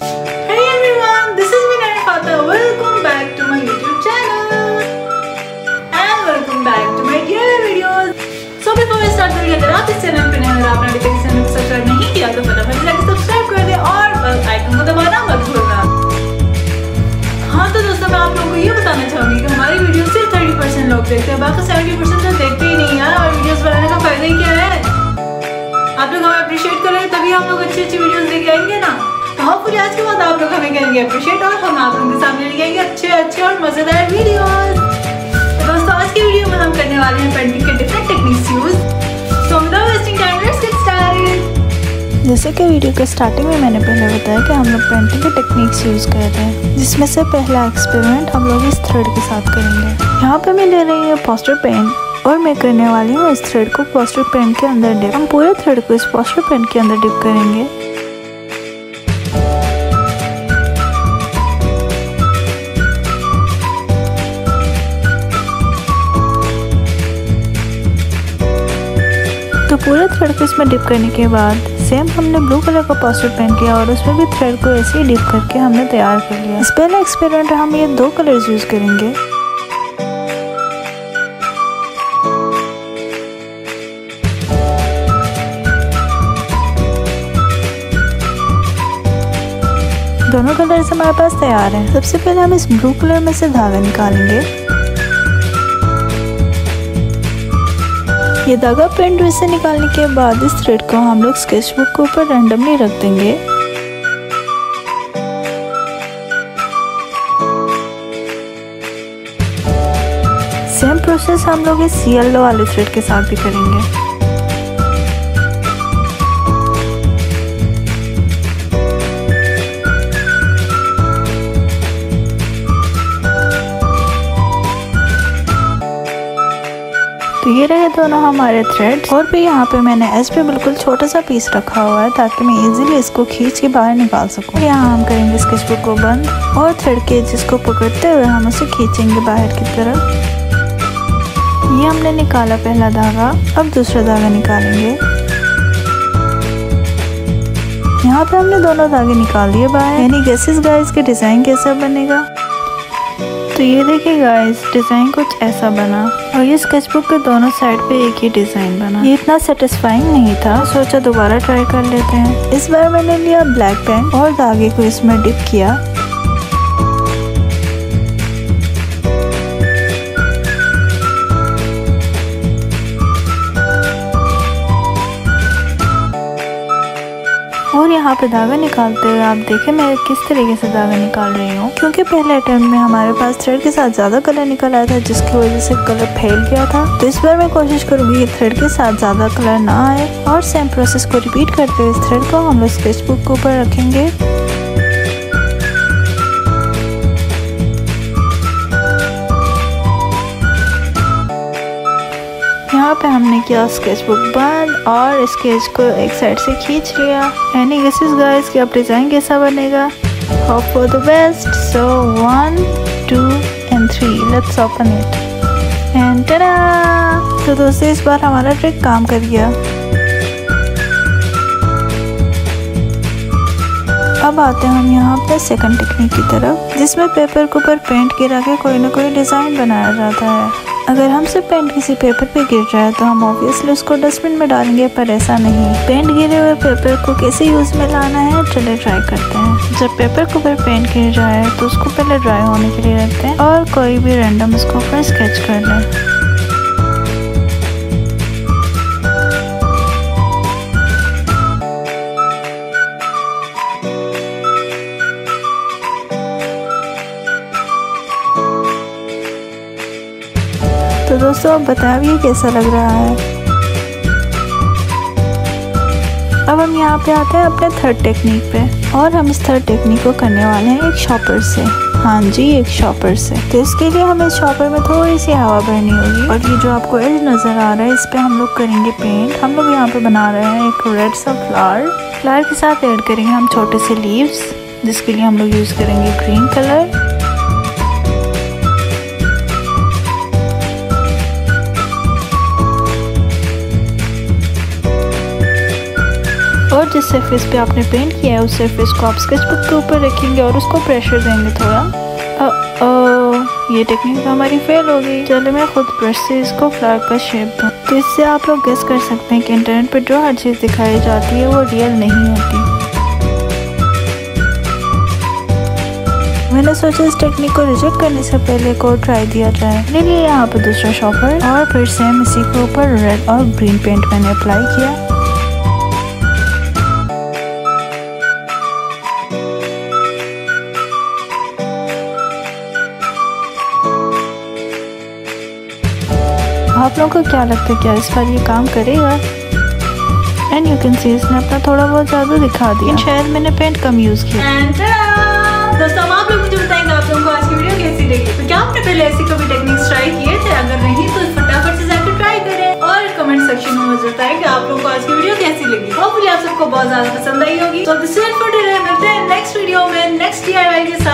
Hey everyone, this is Vinaya Fatah. Welcome back to my YouTube channel and welcome back to my daily videos. So before we start the video, अगर आप इस channel पर नए हो और आपने अभी तक इस चैनल को सब्सक्राइब नहीं किया तो फटाफट जाकर सब्सक्राइब कर दे और बेल आइकन को दबाना मत भूलना। हाँ तो दोस्तों, मैं आप लोगों को ये बताना चाहूँगी कि हमारी वीडियो सिर्फ 30% लोग देखते हैं, बाकी 70% लोग देखते ही नहीं यार। और वीडियोस बनाने का फायदा ही क्या है? आप लोग हमें अप्रिशिएट करेंगे तभी हम लोग अच्छी अच्छी वीडियोस लेके आएंगे ना। तो होपफुली आज के बाद आप लोग हमें करेंगे अप्रिशिएट और हम आप लोगों के सामने लेके आएंगे अच्छे और मज़ेदार वीडियोस। तो दोस्तों, आज की वीडियो में हम करने वाले हैं पेंटिंग के different techniques use. So without wasting time let's get started. जैसे कि वीडियो के स्टार्टिंग में मैंने पहले बताया कि हम लोग पेंटिंग के टेक्निक्स यूज़ कर रहे हैं, जिसमें से पहला एक्सपेरिमेंट हम लोग इस थ्रेड के साथ करेंगे। यहाँ पर मैं ले रही हूँ पोस्टर पेंट और मैं करने वाली हूँ इस थ्रेड को पोस्टर पेंट के अंदर डिप। हम पूरे थ्रेड को इस पोस्टर पेंट के अंदर डिप करेंगे। तो पूरे थ्रेड को इसमें डिप करने के बाद सेम हमने ब्लू कलर का पोस्टर पेंट किया और उसमें भी थ्रेड को ऐसे ही डिप करके हमने तैयार कर लिया। इस पहले एक्सपेरिमेंट हम ये दो कलर्स यूज करेंगे। दोनों कलर्स हमारे पास तैयार हैं। सबसे पहले हम इस ब्लू कलर में से धागा निकालेंगे। ये धागा पेंट में से निकालने के बाद इस थ्रेड को हम लोग स्केचबुक के ऊपर रैंडमली रख देंगे। सेम प्रोसेस हम लोग इस येलो वाले थ्रेड के साथ भी करेंगे। तो ये रहे दोनों हमारे थ्रेड्स। और भी यहाँ पे मैंने एज पे बिल्कुल छोटा सा पीस रखा हुआ है ताकि मैं इजीली इसको खींच के बाहर निकाल सकूँ। यहाँ हम करेंगे स्केचबुक को बंद और थ्रेड के एजेस को पकड़ते हुए हम उसे खींचेंगे बाहर की तरफ। ये हमने निकाला पहला धागा, अब दूसरा धागा निकालेंगे। यहाँ पे हमने दोनों धागे निकाल लिए बाहर। यानी गैसेस गाइस के डिजाइन कैसा बनेगा? तो ये देखिए गाइस, डिज़ाइन कुछ ऐसा बना और ये स्केचबुक के दोनों साइड पे एक ही डिज़ाइन बना। ये इतना सेटिस्फाइंग नहीं था, सोचा दोबारा ट्राई कर लेते हैं। इस बार मैंने लिया ब्लैक पेन और धागे को इसमें डिप किया। और यहाँ पे धागा निकालते हुए आप देखें मैं किस तरीके से धागा निकाल रही हूँ, क्योंकि पहले अटेम्प्ट में हमारे पास थ्रेड के साथ ज़्यादा कलर निकल आया था जिसकी वजह से कलर फैल गया था। तो इस बार मैं कोशिश करूँगी कि थ्रेड के साथ ज़्यादा कलर ना आए और सेम प्रोसेस को रिपीट करते हुए इस थ्रेड को हम लोग स्केचबुक के ऊपर रखेंगे। यहाँ पे हमने किया स्केचबुक बंद और स्केच को एक साइड से खींच लिया। एनी गेसेस गाइस कि अब डिज़ाइन कैसा बनेगा? Hope for the best. So 1, 2 and 3 let's open it and ta-da! तो दोस्तों, इस बार हमारा ट्रिक काम कर गया। अब आते हैं हम यहाँ पे सेकंड टेक्निक की तरफ, जिसमें पेपर के ऊपर पेंट गिरा के कोई ना कोई डिज़ाइन बनाया जाता है। अगर हमसे पेंट किसी पेपर पे गिर रहा है तो हम ऑब्वियसली उसको डस्टबिन में डालेंगे, पर ऐसा नहीं। पेंट गिरे हुए पेपर को कैसे यूज़ में लाना है चले ट्राई करते हैं। जब पेपर के ऊपर पेंट गिर रहा है तो उसको पहले ड्राई होने के लिए रखते हैं और कोई भी रैंडम उसको ऊपर स्केच कर लें। तो दोस्तों, आप बताओ ये कैसा लग रहा है? अब हम यहाँ पे आते हैं अपने थर्ड टेक्निक पे और हम इस थर्ड टेक्निक को करने वाले हैं एक शॉपर से। हाँ जी, एक शॉपर से। तो इसके लिए हमें इस शॉपर में थोड़ी सी हवा भरनी होगी और ये जो आपको एज नज़र आ रहा है इस पे हम लोग करेंगे पेंट। हम लोग यहाँ पे बना रहे हैं एक रेड सा फ्लावर के साथ ऐड करेंगे हम छोटे से लीव्स, जिसके लिए हम लोग यूज़ करेंगे ग्रीन कलर। और जिस सरफेस पे आपने पेंट किया है उस सरफेस को आप स्केच बुक के ऊपर रखेंगे और उसको प्रेशर देंगे थोड़ा। ये टेक्निक तो हमारी फेल हो गई। चलो मैं खुद ब्रश से इसको फ्लावर का शेप दूँ। तो इससे आप लोग गेस कर सकते हैं कि इंटरनेट पर जो हर चीज़ दिखाई जाती है वो रियल नहीं होती। मैंने सोचा इस टेक्निक को रिजेक्ट करने से पहले को ट्राई दिया जाए। ले लिए यहाँ पर दूसरा शॉपर और फिर सेम इसी के ऊपर रेड और ग्रीन पेंट मैंने अप्लाई किया। आप लोगों को क्या लगता है क्या इस बार ये काम करेगा? एंड यू कैन सी इसने अपना थोड़ा बहुत ज्यादा दिखा दिया। शायद मैंने पेंट कम यूज किया। दोस्तों आप लोग मुझे बताएंगे आप लोगों को आज की वीडियो कैसी लगी। तो क्या आपने पहले ऐसी कभी टेक्निक्स ट्राई किए थे? अगर नहीं तो फटाफट से जाकर ट्राई करें और कमेंट सेक्शन में मुझे बताएं कि आप लोगों को आज की वीडियो कैसी लगी। होपफुली आप सबको बहुत ज्यादा पसंद आई होगी। तो this is it for today. मिलते हैं नेक्स्ट वीडियो में नेक्स्ट DIY के साथ।